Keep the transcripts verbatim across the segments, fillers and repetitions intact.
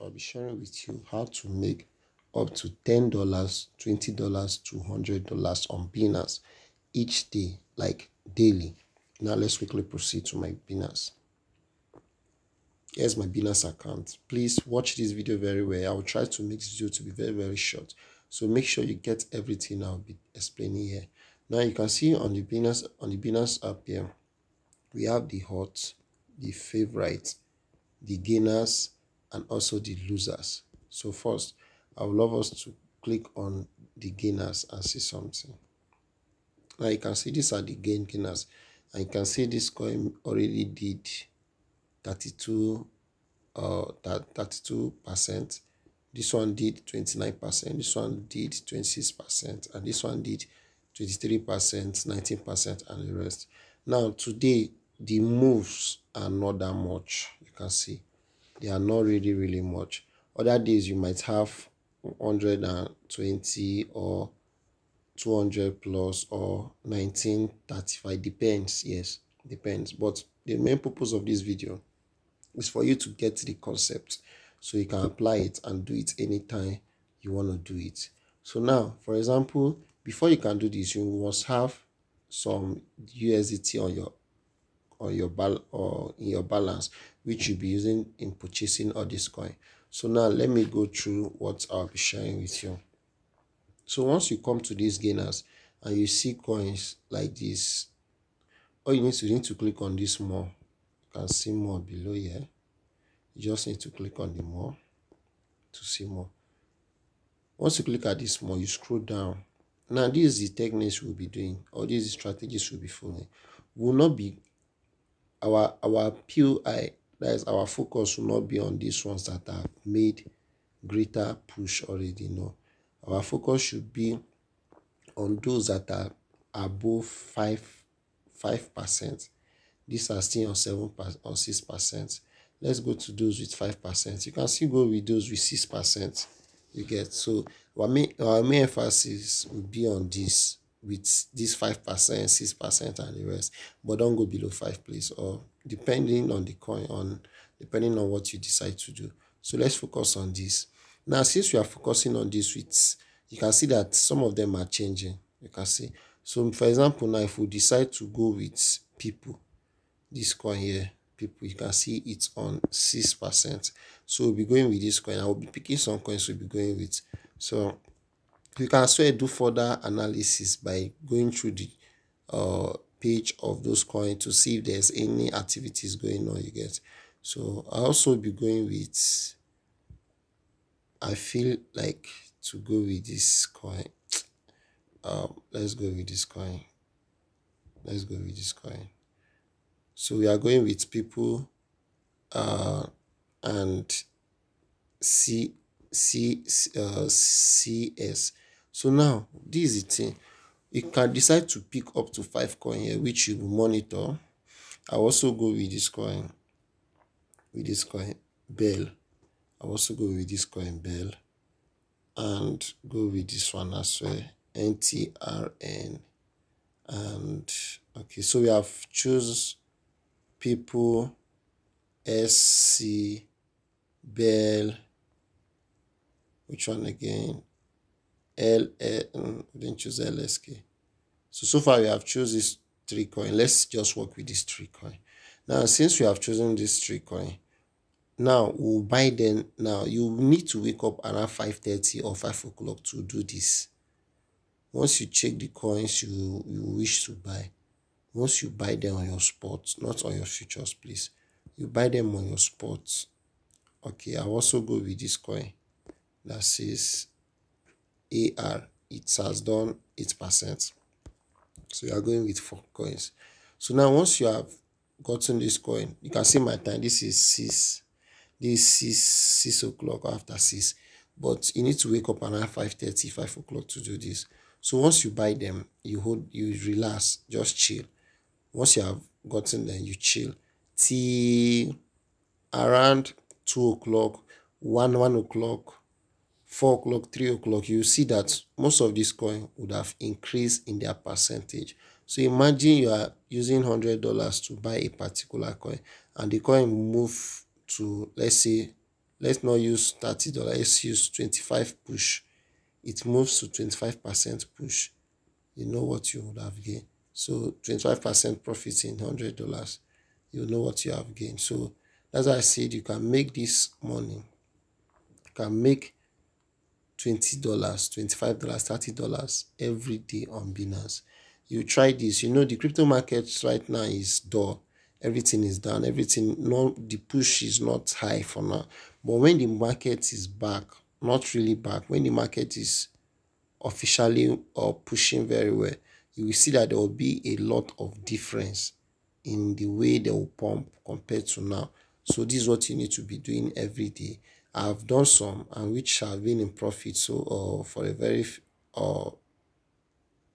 I'll be sharing with you how to make up to ten dollars, twenty dollars, two hundred dollars on Binance each day, like daily. Now let's quickly proceed to my Binance. Here's my Binance account. Please watch this video very well. I will try to make this video to be very, very short. So make sure you get everything I'll be explaining here. Now you can see on the Binance on the Binance app here, we have the hot, the favorites, the gainers, and also the losers. So first, I would love us to click on the gainers and see something. Now you can see these are the gain gainers, and you can see this coin already did thirty-two uh thirty-two percent, this one did twenty-nine percent, this one did twenty-six percent, and this one did twenty-three percent, nineteen percent, and the rest. Now today the moves are not that much. You can see they are not really really much. Other days you might have one hundred twenty or two hundred plus or nineteen thirty-five, depends. Yes, depends. But the main purpose of this video is for you to get the concept so you can apply it and do it anytime you want to do it. So now, for example, before you can do this, you must have some U S D T on your on your bal or in your balance, which you'll be using in purchasing all this coin. So now let me go through what I'll be sharing with you. So once you come to these gainers and you see coins like this, all you need to you need to click on this more. You can see more below here. You just need to click on the more to see more. Once you click at this more, you scroll down. Now this is the techniques we'll be doing, or these is strategies we'll be following. Will not be our our P O I, that is our focus, will not be on these ones that have made greater push already. No, our focus should be on those that are above five. Five percent. These are still on seven percent or six percent. Let's go to those with five percent. You can still go with those with six percent. You get. So our main our main emphasis will be on this, with this five percent, six percent, and the rest. But don't go below five, please. Or depending on the coin, on depending on what you decide to do. So let's focus on this. Now, since we are focusing on this, with you can see that some of them are changing. You can see. So, for example, now if we decide to go with people, this coin here, people, you can see it's on six percent. So, we'll be going with this coin. I will be picking some coins we'll be going with. So, you can as well do further analysis by going through the uh, page of those coins to see if there's any activities going on, you get. So, I'll also be going with, I feel like to go with this coin. Um, let's go with this coin. Let's go with this coin. So we are going with people, uh, and C C uh C S. So now this is the thing. You can decide to pick up to five coin here, which you will monitor. I also go with this coin. With this coin Bell. I also go with this coin Bell, and go with this one as well. N T R N. And okay, so we have choose people, S C, Bell, which one again, L N, we didn't choose L S K. So so far we have chosen this three coin. Let's just work with this three coin. Now since we have chosen this three coin, now we'll buy them. Now you need to wake up around five thirty or five o'clock to do this. Once you check the coins you, you wish to buy, once you buy them on your spot, not on your futures, please. You buy them on your spot. Okay, I'll also go with this coin that says A R. It has done eight percent. So you are going with four coins. So now once you have gotten this coin, you can see my time. This is six. This is six, six o'clock after six. But you need to wake up around five thirty, five o'clock to do this. So once you buy them, you hold, you relax, just chill. Once you have gotten them, you chill till around two o'clock, one one o'clock, four o'clock, three o'clock. You see that most of this coin would have increased in their percentage. So imagine you are using hundred dollars to buy a particular coin, and the coin move to, let's say, Let's not use thirty dollars, let's use twenty-five push. It moves to twenty-five percent push. You know what you would have gained. So twenty-five percent profit in one hundred dollars. You know what you have gained. So as I said, you can make this money. You can make twenty dollars, twenty-five dollars, thirty dollars every day on Binance. You try this. You know, the crypto market right now is dull. Everything is down. Everything, no, the push is not high for now. But when the market is back, not really back, when the market is officially or pushing very well, you will see that there will be a lot of difference in the way they will pump compared to now. So this is what you need to be doing every day. I've done some and which have been in profit. So uh, for a very, uh,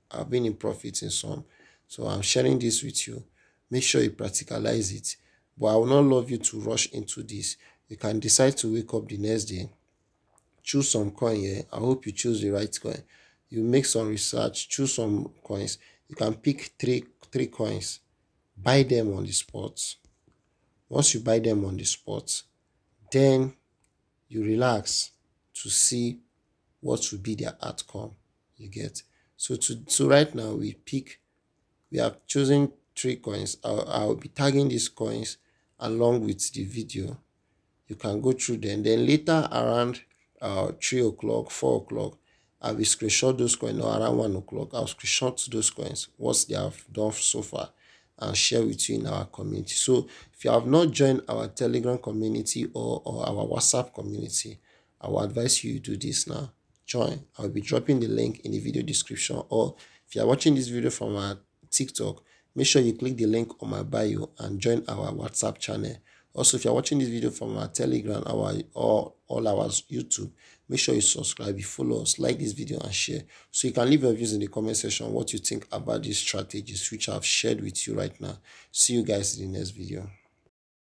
I've been in profit in some. So I'm sharing this with you. Make sure you practicalize it. But I would not love you to rush into this. You can decide to wake up the next day. Choose some coin here. I hope you choose the right coin. You make some research. Choose some coins. You can pick three, three coins. Buy them on the spot. Once you buy them on the spot, then you relax to see what will be their outcome you get. So, to, so right now we pick, we are choosing three coins. I'll, I'll be tagging these coins along with the video. You can go through them. Then later around uh, three o'clock, four o'clock, I will screenshot those coins. Or around one o'clock, I'll screenshot those coins, what they have done so far, and share with you in our community. So if you have not joined our Telegram community or, or our WhatsApp community, I will advise you to do this now. Join. I'll be dropping the link in the video description. Or if you are watching this video from our TikTok, make sure you click the link on my bio and join our WhatsApp channel. Also, if you're watching this video from our Telegram our, or all our YouTube, make sure you subscribe, you follow us, like this video and share. So you can leave your views in the comment section, what you think about these strategies which I've shared with you right now. See you guys in the next video.